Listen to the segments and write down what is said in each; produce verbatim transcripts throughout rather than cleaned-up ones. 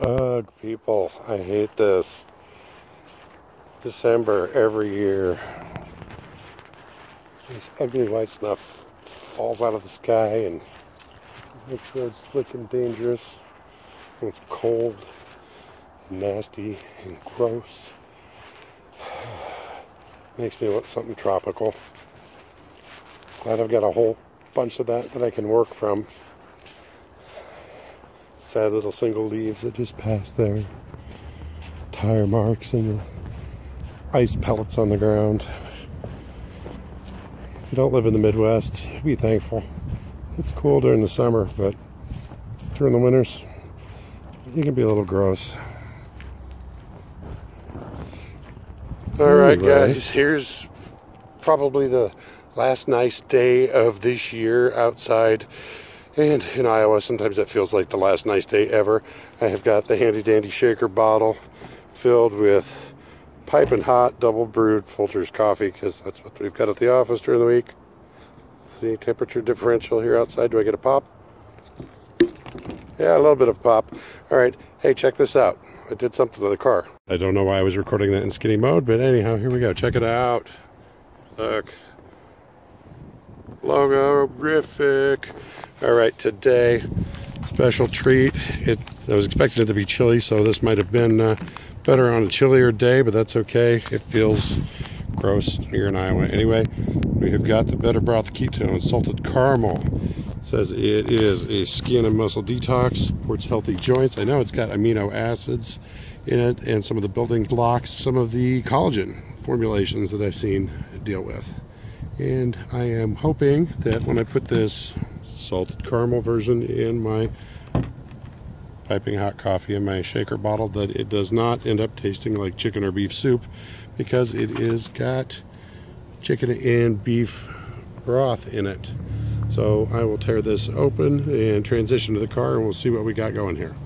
Ugh, people, I hate this. December every year. This ugly white stuff falls out of the sky and make sure it's looking dangerous. And it's cold, and nasty, and gross. Makes me want something tropical. Glad I've got a whole bunch of that that I can work from. Sad little single leaves that just passed there. Tire marks and ice pellets on the ground. If you don't live in the Midwest, be thankful. It's cool during the summer, but during the winters, it can be a little gross. Alright guys, here's probably the last nice day of this year outside. And in Iowa, sometimes that feels like the last nice day ever. I have got the handy dandy shaker bottle filled with piping hot double brewed Folter's coffee because that's what we've got at the office during the week. Let's see, temperature differential here outside. Do I get a pop? Yeah, a little bit of pop. All right, hey, check this out. I did something to the car. I don't know why I was recording that in skinny mode, but anyhow, here we go. Check it out. Look. Logo-rific. All right, today, special treat. It, I was expecting it to be chilly, so this might have been uh, better on a chillier day, but that's okay. It feels gross here in Iowa. Anyway, we have got the Better Broth Ketone Salted Caramel. It says it is a skin and muscle detox, supports healthy joints. I know it's got amino acids in it and some of the building blocks, some of the collagen formulations that I've seen deal with. And I am hoping that when I put this salted caramel version in my piping hot coffee in my shaker bottle that it does not end up tasting like chicken or beef soup, because it is got chicken and beef broth in it. So I will tear this open and transition to the car and we'll see what we got going here.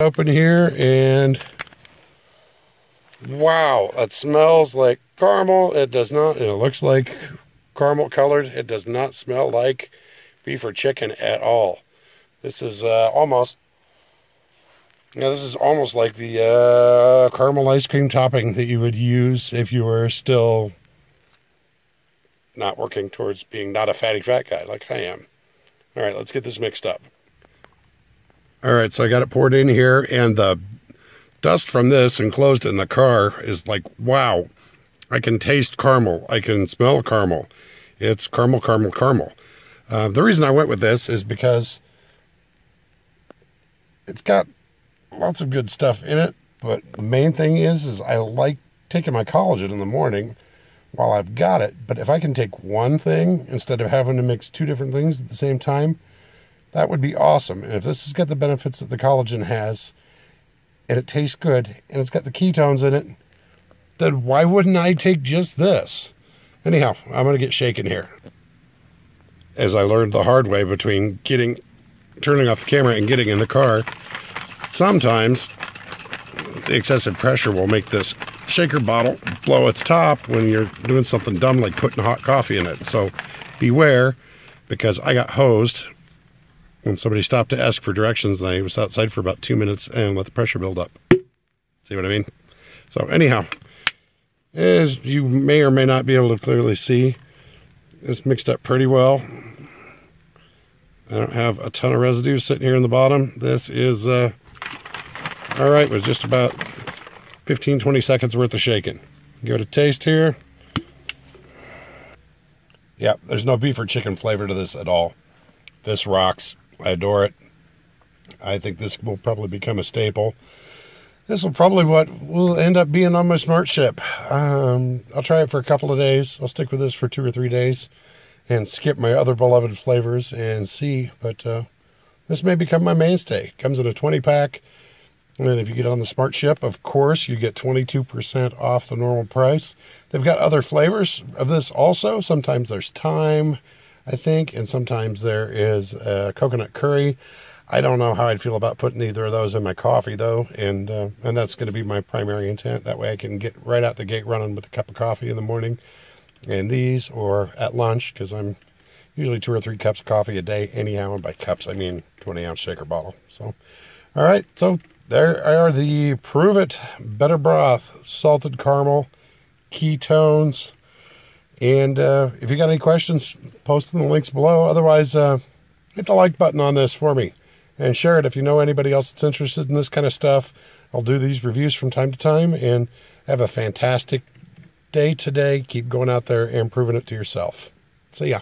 Open here and wow, it smells like caramel. It does not, and it looks like caramel colored. It does not smell like beef or chicken at all. This is uh, almost, you know, this is almost like the uh, caramel ice cream topping that you would use if you were still not working towards being not a fatty fat guy like I am. All right, let's get this mixed up. All right, so I got it poured in here, and the dust from this enclosed in the car is like, wow, I can taste caramel. I can smell caramel. It's caramel, caramel, caramel. Uh, the reason I went with this is because it's got lots of good stuff in it, but the main thing is, is I like taking my collagen in the morning while I've got it, but if I can take one thing instead of having to mix two different things at the same time, that would be awesome. And if this has got the benefits that the collagen has, and it tastes good, and it's got the ketones in it, then why wouldn't I take just this? Anyhow, I'm going to get shaken here. As I learned the hard way between getting, turning off the camera and getting in the car, sometimes the excessive pressure will make this shaker bottle blow its top when you're doing something dumb like putting hot coffee in it. So beware, because I got hosed when somebody stopped to ask for directions, and I was outside for about two minutes and let the pressure build up. See what I mean? So anyhow, as you may or may not be able to clearly see, it's mixed up pretty well. I don't have a ton of residue sitting here in the bottom. This is uh, all right with just about fifteen to twenty seconds worth of shaking. Give it a taste here. Yeah, there's no beef or chicken flavor to this at all. This rocks. I adore it. I think this will probably become a staple. This will probably what will end up being on my Smart Ship. Um, I'll try it for a couple of days. I'll stick with this for two or three days and skip my other beloved flavors and see. But uh, this may become my mainstay. Comes in a twenty pack. And if you get on the Smart Ship, of course, you get twenty-two percent off the normal price. They've got other flavors of this also. Sometimes there's thyme, I think, and sometimes there is uh, coconut curry. I don't know how I'd feel about putting either of those in my coffee, though, and uh, and that's going to be my primary intent. That way I can get right out the gate running with a cup of coffee in the morning and these, or at lunch, because I'm usually two or three cups of coffee a day anyhow, and by cups I mean twenty ounce shaker bottle. So all right, so there are the Prove It Better Broth, salted caramel, ketones, and uh, if you got any questions, post in the links below. Otherwise, uh, hit the like button on this for me and share it if you know anybody else that's interested in this kind of stuff. I'll do these reviews from time to time, and have a fantastic day today. Keep going out there and proving it to yourself. See ya.